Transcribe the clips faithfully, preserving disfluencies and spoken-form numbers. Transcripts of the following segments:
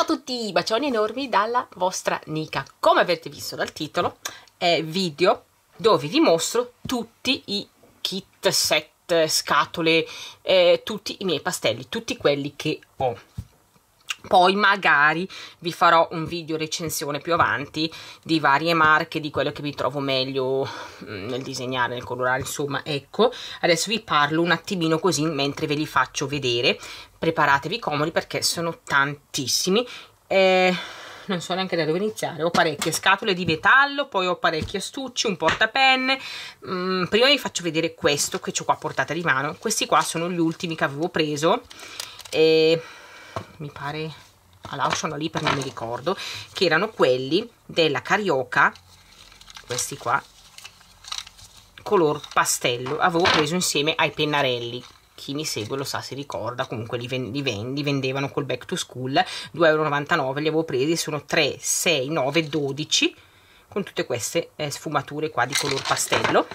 Ciao a tutti, bacioni enormi dalla vostra Nica. Come avete visto dal titolo, è video dove vi mostro tutti i kit, set, scatole, eh, tutti i miei pastelli, tutti quelli che ho. Poi magari vi farò un video recensione più avanti di varie marche, di quello che vi trovo meglio nel disegnare, nel colorare, insomma, ecco. Adesso vi parlo un attimino così mentre ve li faccio vedere. Preparatevi comodi perché sono tantissimi. Eh, non so neanche da dove iniziare. Ho parecchie scatole di metallo, poi ho parecchi astucci, un portapenne. Mm, prima vi faccio vedere questo che ho qua a portata di mano. Questi qua sono gli ultimi che avevo preso. E mi pare la lasciano lì per non mi ricordo, che erano quelli della Carioca, questi qua color pastello, avevo preso insieme ai pennarelli. Chi mi segue lo sa, si ricorda, comunque li, ven li, ven li vendevano col back to school, due e novantanove euro, li avevo presi, sono tre, sei, nove, dodici con tutte queste eh, sfumature qua di color pastello.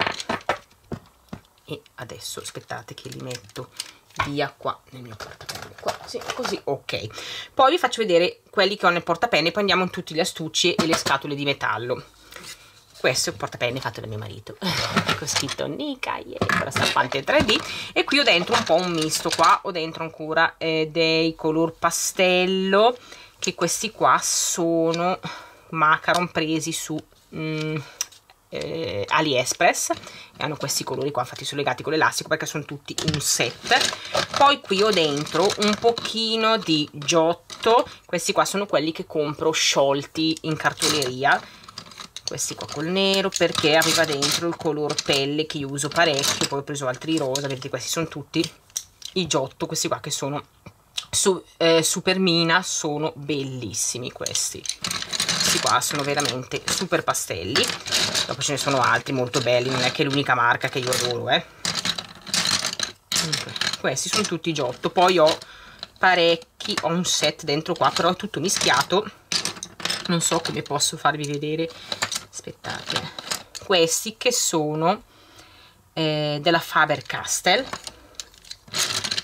E adesso aspettate che li metto via qua nel mio portapenne, qua, sì, così, ok. Poi vi faccio vedere quelli che ho nel portapenne, poi andiamo in tutti gli astucci e le scatole di metallo. Questo è un portapenne fatto da mio marito con scritto Nica, yeah, con la stampante tre D, e qui ho dentro un po' un misto, qua ho dentro ancora eh, dei color pastello, che questi qua sono macaron presi su mm, Eh, Aliexpress, e hanno questi colori qua, infatti sono legati con l'elastico perché sono tutti un set. Poi qui ho dentro un pochino di Giotto, questi qua sono quelli che compro sciolti in cartoleria, questi qua col nero, perché aveva dentro il color pelle che io uso parecchio, poi ho preso altri rosa, vedete questi sono tutti i Giotto, questi qua che sono su, eh, super mina, sono bellissimi questi. Questi qua sono veramente super pastelli, dopo ce ne sono altri molto belli, non è che è l'unica marca che io adoro, eh. Questi sono tutti Giotto, poi ho parecchi, ho un set dentro qua, però è tutto mischiato, non so come posso farvi vedere, aspettate, questi che sono eh, della Faber-Castell,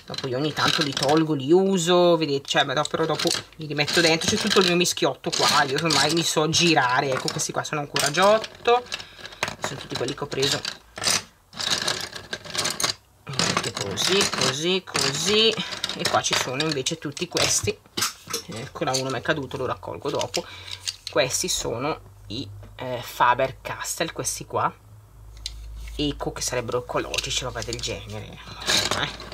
dopo io ogni tanto li tolgo, li uso, vedete, cioè, ma dopo, però dopo li rimetto dentro, c'è tutto il mio mischiotto qua, io ormai mi so girare, ecco, questi qua sono ancora Giotto, sono tutti quelli che ho preso, così, così, così, e qua ci sono invece tutti questi, eccola, uno mi è caduto, lo raccolgo dopo, questi sono i eh, Faber-Castell, questi qua, eco, che sarebbero ecologici, roba del genere, eh.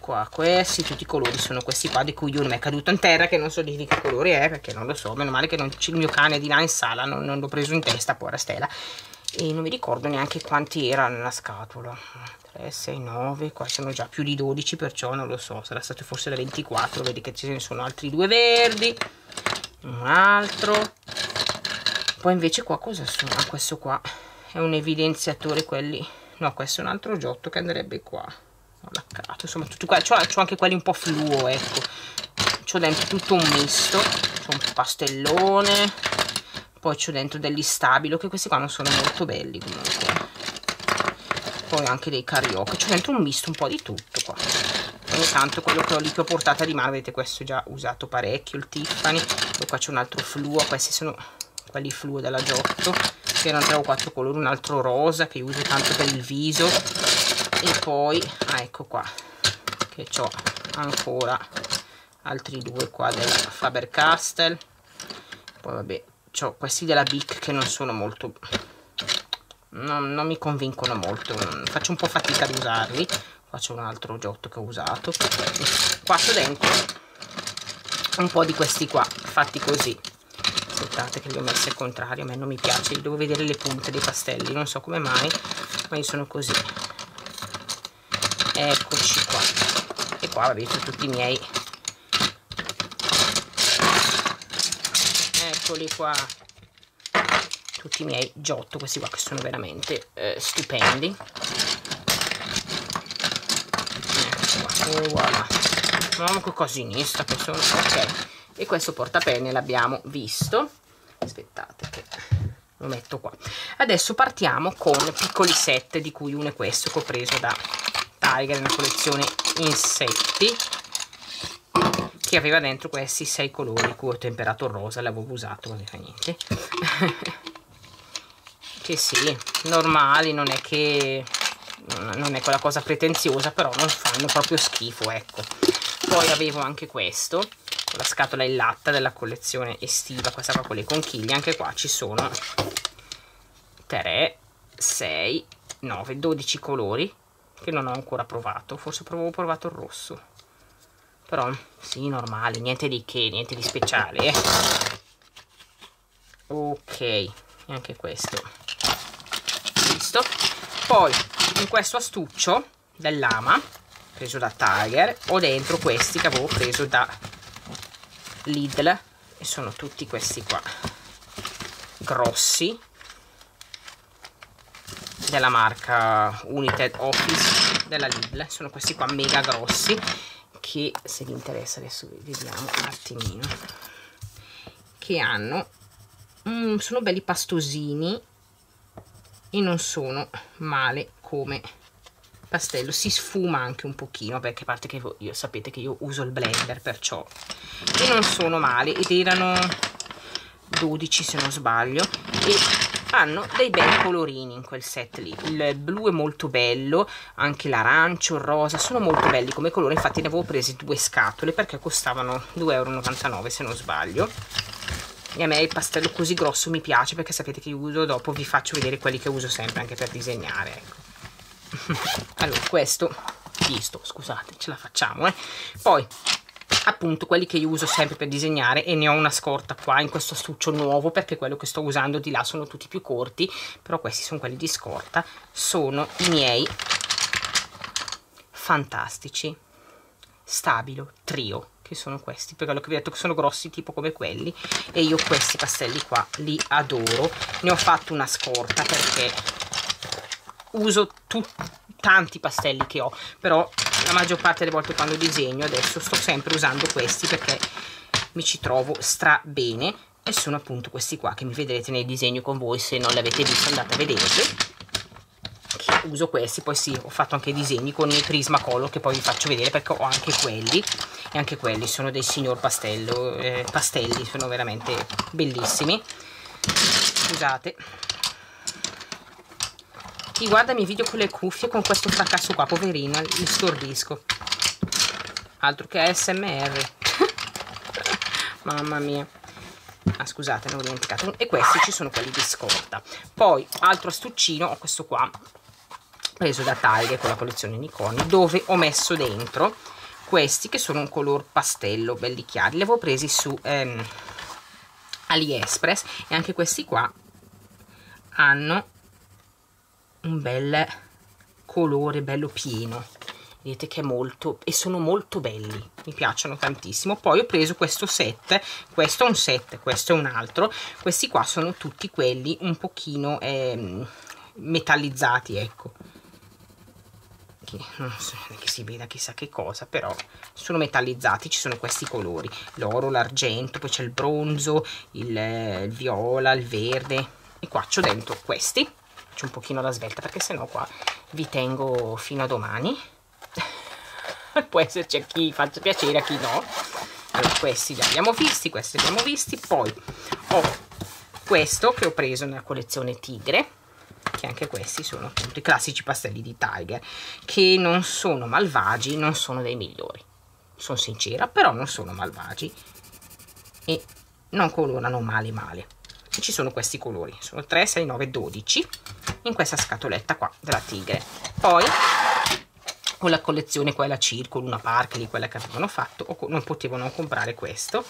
Qua, questi, tutti i colori sono questi qua, di cui uno mi è caduto in terra, che non so di che colore è perché non lo so, meno male che non il mio cane di là in sala non, non l'ho preso in testa, povera Stella, e non mi ricordo neanche quanti era nella scatola, tre, sei, nove, qua sono già più di dodici, perciò non lo so, sarà stato forse da ventiquattro, vedi che ce ne sono altri due verdi, un altro, poi invece qua cosa sono? Ah, questo qua è un evidenziatore, quelli, no, questo è un altro Giotto che andrebbe qua, laccato, insomma tutti qua, c'ho anche quelli un po' fluo, ecco, c'ho dentro tutto un misto, c'ho un pastellone, poi c'ho dentro degli Stabilo, che questi qua non sono molto belli comunque, poi anche dei Carioca, c'ho dentro un misto un po' di tutto qua, ogni tanto quello che ho lì che ho portata di mano, vedete questo già usato parecchio, il Tiffany, poi qua c'è un altro fluo, questi sono quelli fluo della Giotto, che erano tre o quattro colori, un altro rosa che uso tanto per il viso, e poi ah, ecco qua che ho ancora altri due qua della Faber-Castell, poi vabbè ho questi della Bic che non sono molto, non, non mi convincono molto, faccio un po' fatica ad usarli, qua c'è un altro Giotto che ho usato, qua c'ho dentro un po' di questi qua fatti così, aspettate che li ho messi al contrario, a me non mi piace, devo vedere le punte dei pastelli, non so come mai, ma io sono così. Eccoci qua, e qua vabbè sono tutti i miei, eccoli qua, tutti i miei Giotto, questi qua che sono veramente eh, stupendi, ecco qua, e voilà, mamma che cosinista che sono, ok, e questo portapenne l'abbiamo visto, aspettate che lo metto qua, adesso partiamo con piccoli set, di cui uno è questo che ho preso da Tiger, una collezione insetti, che aveva dentro questi sei colori, cui ho temperato il rosa, l'avevo usato, non fa niente. Che sì, normali, non è che non è quella cosa pretenziosa, però non fanno proprio schifo, ecco. Poi avevo anche questo, la scatola in latta della collezione estiva, questa qua con le conchiglie. Anche qua ci sono tre, sei, nove, dodici colori che non ho ancora provato, forse avevo provato il rosso, però sì, normale, niente di che, niente di speciale, eh. Ok, e anche questo, visto. Poi in questo astuccio dell'ama preso da Tiger ho dentro questi che avevo preso da Lidl, e sono tutti questi qua grossi della marca United Office della Lidl, sono questi qua mega grossi che, se vi interessa, adesso vediamo un attimino, che hanno mm, sono belli pastosini e non sono male come pastello, si sfuma anche un pochino perché, a parte che io, sapete che io uso il blender, perciò, e non sono male, ed erano dodici se non sbaglio, e hanno dei bei colorini in quel set lì. Il blu è molto bello, anche l'arancio, il rosa, sono molto belli come colore, infatti ne avevo presi due scatole perché costavano due e novantanove euro se non sbaglio, e a me il pastello così grosso mi piace perché sapete che io uso, dopo vi faccio vedere quelli che uso sempre anche per disegnare, ecco. Allora, questo, visto, scusate, ce la facciamo, eh. Poi, appunto, quelli che io uso sempre per disegnare, e ne ho una scorta qua in questo astuccio nuovo, perché quello che sto usando di là sono tutti più corti, però questi sono quelli di scorta, sono i miei fantastici Stabilo Trio, che sono questi, per quello che vi ho detto che sono grossi tipo come quelli, e io questi pastelli qua li adoro, ne ho fatto una scorta perché uso tanti pastelli che ho, però la maggior parte delle volte quando disegno adesso sto sempre usando questi perché mi ci trovo stra bene, e sono appunto questi qua che mi vedrete nei disegni con voi, se non li avete visti andate a vederli, che uso questi. Poi sì, ho fatto anche disegni con i Prismacolor che poi vi faccio vedere perché ho anche quelli, e anche quelli sono dei signor pastello, eh, pastelli, sono veramente bellissimi. Scusate. Chi guarda i miei video con le cuffie con questo fracasso qua, poverino, mi stordisco. Altro che A S M R. Mamma mia. Ah, scusate, ne ho dimenticato. E questi ci sono quelli di scorta. Poi, altro astuccino, ho questo qua, preso da Tiger con la collezione Nikoni, dove ho messo dentro questi che sono un color pastello, belli chiari. Li avevo presi su ehm, Aliexpress, e anche questi qua hanno un bel colore, bello pieno, vedete che è molto, e sono molto belli, mi piacciono tantissimo. Poi ho preso questo set, questo è un set, questo è un altro, questi qua sono tutti quelli un pochino eh, metallizzati, ecco, che non so che si veda chissà che cosa, però sono metallizzati, ci sono questi colori, l'oro, l'argento, poi c'è il bronzo, il, il viola, il verde, e qua c'ho dentro questi un pochino alla svelta perché sennò qua vi tengo fino a domani. Può esserci a chi faccia piacere, a chi no. Allora, questi li abbiamo visti, questi li abbiamo visti. Poi ho questo che ho preso nella collezione Tigre, che anche questi sono appunto i classici pastelli di Tiger, che non sono malvagi, non sono dei migliori, sono sincera, però non sono malvagi e non colorano male male. E ci sono questi colori, sono tre, sei, nove, dodici in questa scatoletta qua della Tigre. Poi con la collezione quella Circo, Luna Park lì, quella che avevano fatto, o non potevo non comprare questo,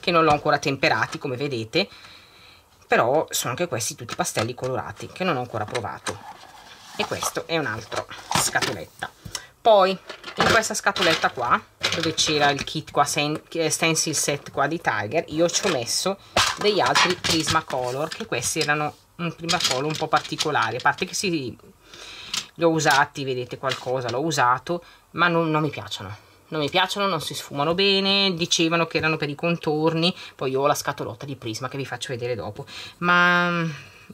che non l'ho ancora temperati come vedete, però sono anche questi tutti pastelli colorati che non ho ancora provato, e questo è un'altra scatoletta. Poi in questa scatoletta qua dove c'era il kit qua, stencil set qua di Tiger, io ci ho messo degli altri Prismacolor, che questi erano un Prismacolor un po' particolari, a parte che sì, li ho usati, vedete qualcosa l'ho usato, ma non, non mi piacciono, non mi piacciono, non si sfumano bene, dicevano che erano per i contorni. Poi io ho la scatolotta di Prisma che vi faccio vedere dopo, ma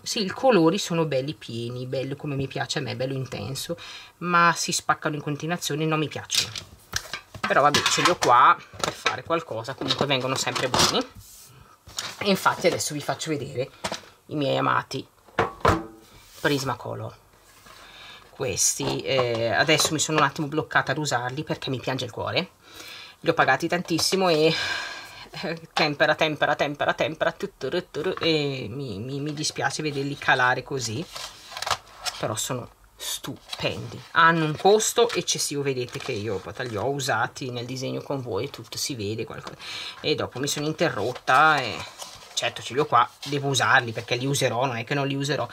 sì, i colori sono belli pieni, bello come mi piace a me, bello intenso, ma si spaccano in continuazione, non mi piacciono. però vabbè, ce li ho qua per fare qualcosa, comunque vengono sempre buoni. E infatti adesso vi faccio vedere i miei amati Prismacolor. Questi eh, adesso mi sono un attimo bloccata ad usarli perché mi piange il cuore, li ho pagati tantissimo e tempera, tempera, tempera, tempera tuturu, tuturu, e mi, mi, mi dispiace vederli calare così, però sono stupendi, hanno un costo eccessivo. Vedete che io li ho usati nel disegno con voi, tutto si vede qualcosa, e dopo mi sono interrotta e certo ce li ho qua, devo usarli perché li userò, non è che non li userò,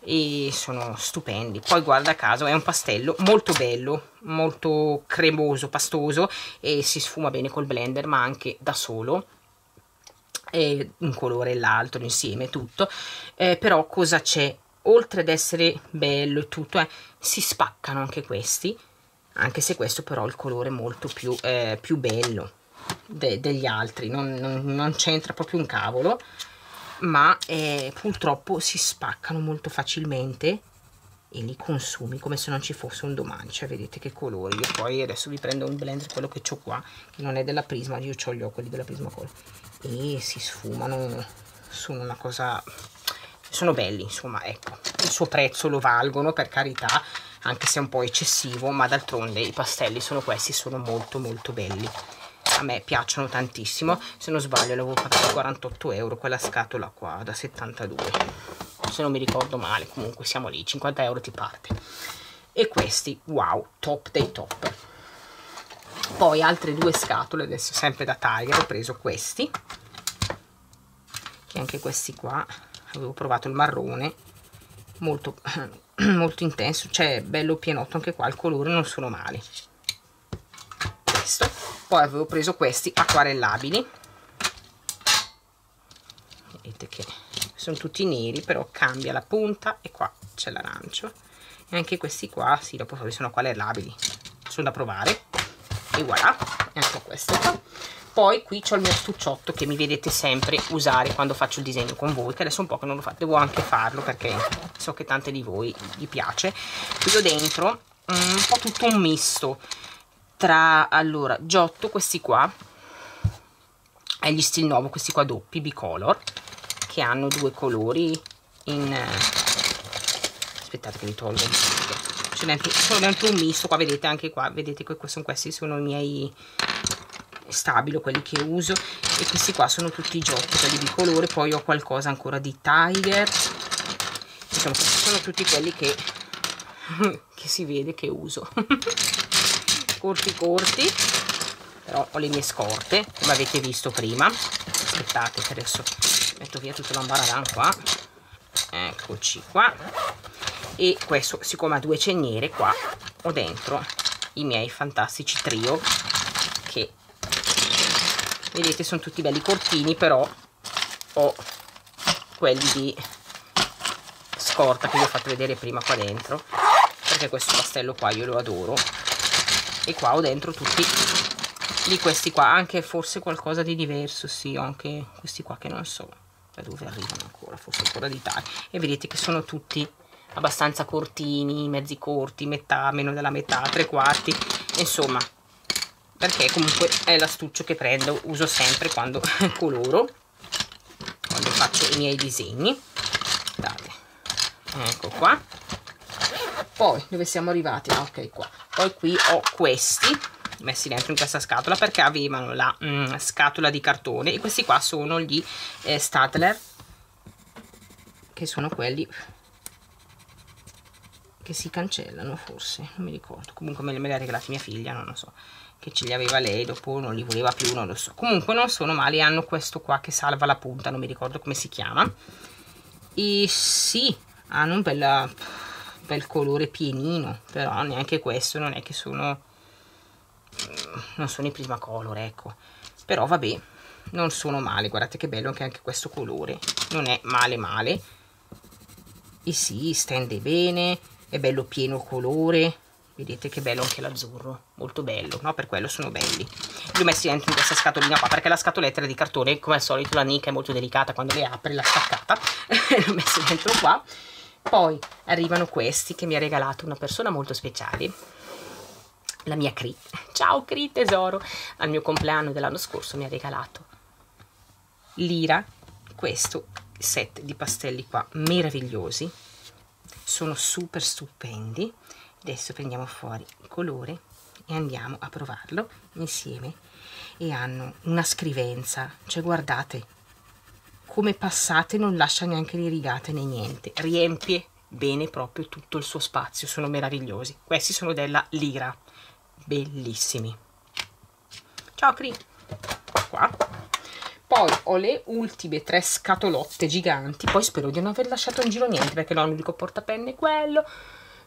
e sono stupendi. Poi guarda caso è un pastello molto bello, molto cremoso, pastoso, e si sfuma bene col blender ma anche da solo, e un colore e l'altro insieme tutto, eh, però cosa c'è? Oltre ad essere bello e tutto, eh, si spaccano anche questi, anche se questo però il colore è molto più, eh, più bello de degli altri, non, non, non c'entra proprio un cavolo, ma eh, purtroppo si spaccano molto facilmente e li consumi come se non ci fosse un domani. Cioè vedete che colori. Io poi adesso vi prendo un blender, quello che ho qua, che non è della Prisma, io ho gli occhi della Prismacolor, e si sfumano, sono una cosa, sono belli insomma, ecco, il suo prezzo lo valgono, per carità, anche se è un po' eccessivo, ma d'altronde i pastelli sono questi, sono molto molto belli, a me piacciono tantissimo. Se non sbaglio l'avevo pagata quarantotto euro quella scatola qua da settantadue, se non mi ricordo male, comunque siamo lì, cinquanta euro ti parte. E questi wow, top dei top. Poi altre due scatole adesso sempre da Tiger, ho preso questi, che anche questi qua avevo provato il marrone, molto molto intenso, cioè bello pienotto anche qua, il colore non sono male. Questo. Poi avevo preso questi acquarellabili, vedete che sono tutti neri, però cambia la punta e qua c'è l'arancio, e anche questi qua, sì, dopo sono acquarellabili, sono da provare, e voilà, e anche questo qua. Poi qui c'ho il mio astucciotto che mi vedete sempre usare quando faccio il disegno con voi, che adesso un po' che non lo faccio, devo anche farlo perché so che tante di voi gli piace. Qui ho dentro un po' tutto un misto tra, allora, Giotto, questi qua, e gli Stil Nuovo, questi qua doppi, bicolor, che hanno due colori in... aspettate che li tolgo. C'è dentro, c'è dentro un misto, qua vedete, anche qua, vedete che sono, questi sono i miei... Stabilo, quelli che uso, e questi qua sono tutti i Giotto, quelli di colore. Poi ho qualcosa ancora di Tiger, insomma questi sono tutti quelli che, che si vede che uso corti corti, però ho le mie scorte come avete visto prima. Aspettate che adesso metto via tutto l'ambaradan qua, eccoci qua. E questo, siccome ha due ceniere, qua ho dentro i miei fantastici trio, che vedete sono tutti belli cortini, però ho quelli di scorta che vi ho fatto vedere prima qua dentro, perché questo pastello qua io lo adoro. E qua ho dentro tutti di questi qua, anche forse qualcosa di diverso, sì, ho anche questi qua che non so da dove arrivano ancora, forse ancora di tagli. E vedete che sono tutti abbastanza cortini, mezzi corti, metà, meno della metà, tre quarti, insomma, perché comunque è l'astuccio che prendo, uso sempre quando coloro, quando faccio i miei disegni. Guardate, ecco qua. Poi dove siamo arrivati? Ah, ok, qua. Poi qui ho questi messi dentro in questa scatola perché avevano la mm, scatola di cartone, e questi qua sono gli eh, Staedtler, che sono quelli che si cancellano, forse, non mi ricordo, comunque me li ha regalati mia figlia, non lo so, che ce li aveva lei, dopo non li voleva più, non lo so. Comunque non sono male, hanno questo qua che salva la punta, non mi ricordo come si chiama, e sì, hanno un bella, bel colore pienino, però neanche questo, non è che sono, non sono i Prismacolor, ecco, però vabbè, non sono male. Guardate che bello anche, anche questo colore non è male male, e sì, stende bene, è bello pieno colore. Vedete che bello anche l'azzurro, molto bello, no? Per quello sono belli. Li ho messi dentro in questa scatolina qua, perché la scatoletta era di cartone, come al solito la nicchia è molto delicata, quando le apri l'ha staccata. L'ho messo dentro qua. Poi arrivano questi che mi ha regalato una persona molto speciale, la mia Cri. Ciao Cri tesoro, al mio compleanno dell'anno scorso mi ha regalato Lyra questo set di pastelli qua, meravigliosi, sono super stupendi. Adesso prendiamo fuori il colore e andiamo a provarlo insieme, e hanno una scrivenza, cioè guardate come passate, non lascia neanche le rigate né niente, riempie bene proprio tutto il suo spazio, sono meravigliosi. Questi sono della Lyra, bellissimi. Ciao Cri. Qua poi ho le ultime tre scatolotte giganti, poi spero di non aver lasciato in giro niente perché l'unico portapenne è quello.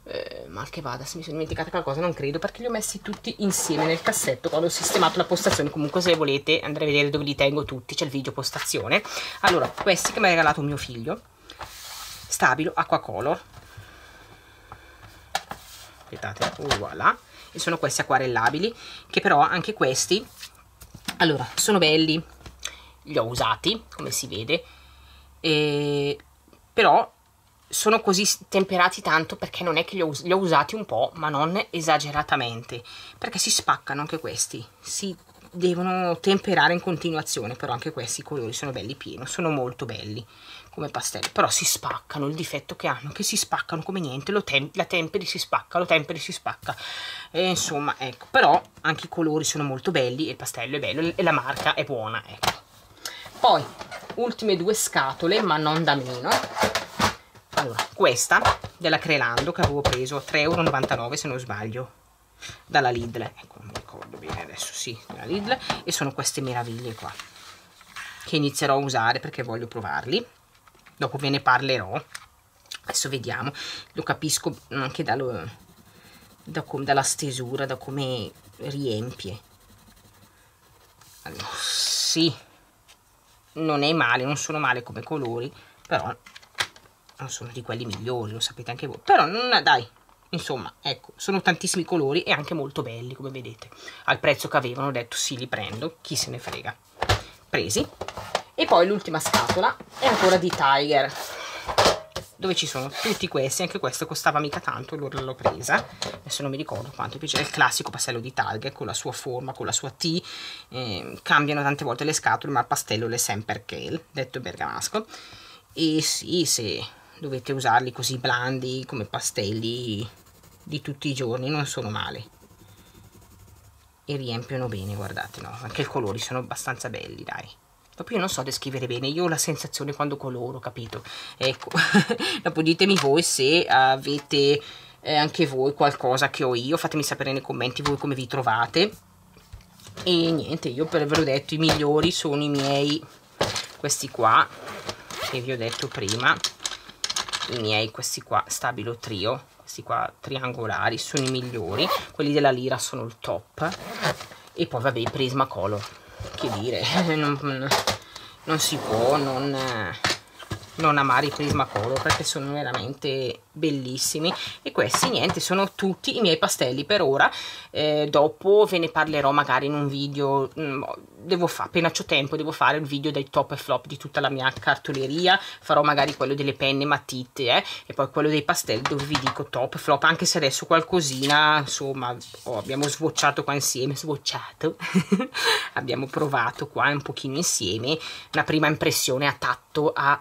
Eh, mal che vada, se mi sono dimenticata qualcosa non credo, perché li ho messi tutti insieme nel cassetto quando ho sistemato la postazione. Comunque se volete andare a vedere dove li tengo tutti, c'è il video postazione. Allora, questi che mi ha regalato mio figlio, Stabilo Acquacolor, aspettate, oh, voilà, e sono questi acquarellabili, che però anche questi, allora, sono belli, li ho usati come si vede, e però sono così temperati tanto perché non è che li ho, li ho usati un po', ma non esageratamente, perché si spaccano anche questi, si devono temperare in continuazione. Però anche questi colori sono belli pieno, sono molto belli come pastelli, però si spaccano, il difetto che hanno, che si spaccano come niente, lo tem la temperi si spacca, lo temperi si spacca, e insomma ecco, però anche i colori sono molto belli e il pastello è bello e la marca è buona, ecco. Poi ultime due scatole, ma non da meno. Allora, questa della Crelando che avevo preso a tre e novantanove euro se non sbaglio, dalla Lidl, ecco, non mi ricordo bene adesso, sì, dalla Lidl, e sono queste meraviglie qua, che inizierò a usare perché voglio provarli, dopo ve ne parlerò, adesso vediamo, lo capisco anche dallo, da com, dalla stesura, da come riempie. Allora, sì, non è male, non sono male come colori, però non sono di quelli migliori, lo sapete anche voi, però non, dai, insomma, ecco, sono tantissimi colori e anche molto belli, come vedete, al prezzo che avevano, ho detto sì, li prendo, chi se ne frega, presi. E poi l'ultima scatola è ancora di Tiger, dove ci sono tutti questi, anche questo costava mica tanto, allora l'ho presa, adesso non mi ricordo quanto, invece è il classico pastello di Tiger, con la sua forma, con la sua T, eh, cambiano tante volte le scatole, ma il pastello è sempre Kale, detto bergamasco, e sì, se dovete usarli così blandi come pastelli di tutti i giorni non sono male e riempiono bene, guardate, no? Anche i colori sono abbastanza belli, dai, proprio io non so descrivere bene, io ho la sensazione quando coloro, capito, ecco. Dopo ditemi voi se avete eh, anche voi qualcosa che ho io, fatemi sapere nei commenti voi come vi trovate, e niente, io per ve l'ho detto, i migliori sono i miei, questi qua che vi ho detto prima, i miei, questi qua Stabilo Trio, questi qua triangolari sono i migliori, quelli della Lyra sono il top, e poi vabbè i Prismacolor, che dire, non, non si può non, non amare i Prismacolor perché sono veramente bellissimi. E questi niente, sono tutti i miei pastelli per ora, eh, dopo ve ne parlerò magari in un video, mh, devo fare, appena c'ho tempo devo fare il video dei top e flop di tutta la mia cartoleria, farò magari quello delle penne matite, eh, e poi quello dei pastelli dove vi dico top e flop, anche se adesso qualcosina insomma, oh, abbiamo svocciato qua insieme, svocciato abbiamo provato qua un pochino insieme, una prima impressione a tatto, a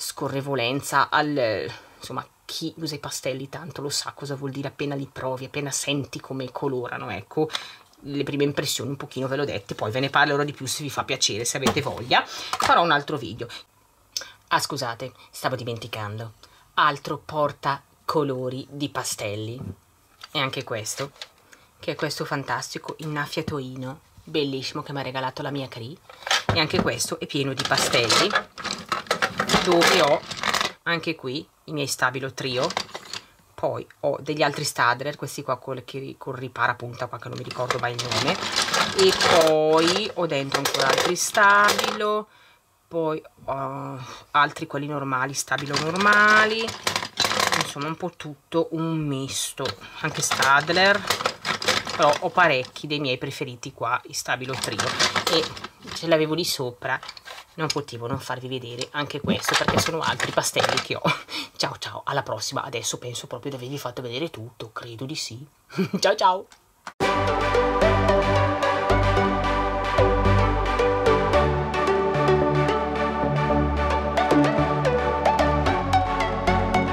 scorrevolenza, al, insomma, chi usa i pastelli tanto lo sa cosa vuol dire appena li provi, appena senti come colorano, ecco, le prime impressioni un pochino ve l'ho dette, poi ve ne parlerò di più se vi fa piacere, se avete voglia, farò un altro video. Ah scusate, stavo dimenticando, altro porta colori di pastelli, e anche questo, che è questo fantastico innaffiatoino, bellissimo, che mi ha regalato la mia Cri, e anche questo è pieno di pastelli, dove ho anche qui i miei Stabilo Trio, poi ho degli altri Staedtler, questi qua con il riparapunta qua che non mi ricordo mai il nome, e poi ho dentro ancora altri Stabilo, poi ho altri quelli normali, Stabilo normali, insomma un po' tutto un misto, anche Staedtler, però ho parecchi dei miei preferiti qua, i Stabilo Trio, e ce l'avevo lì sopra, non potevo non farvi vedere anche questo perché sono altri pastelli che ho. Ciao ciao, alla prossima, adesso penso proprio di avervi fatto vedere tutto, credo di sì. Ciao ciao.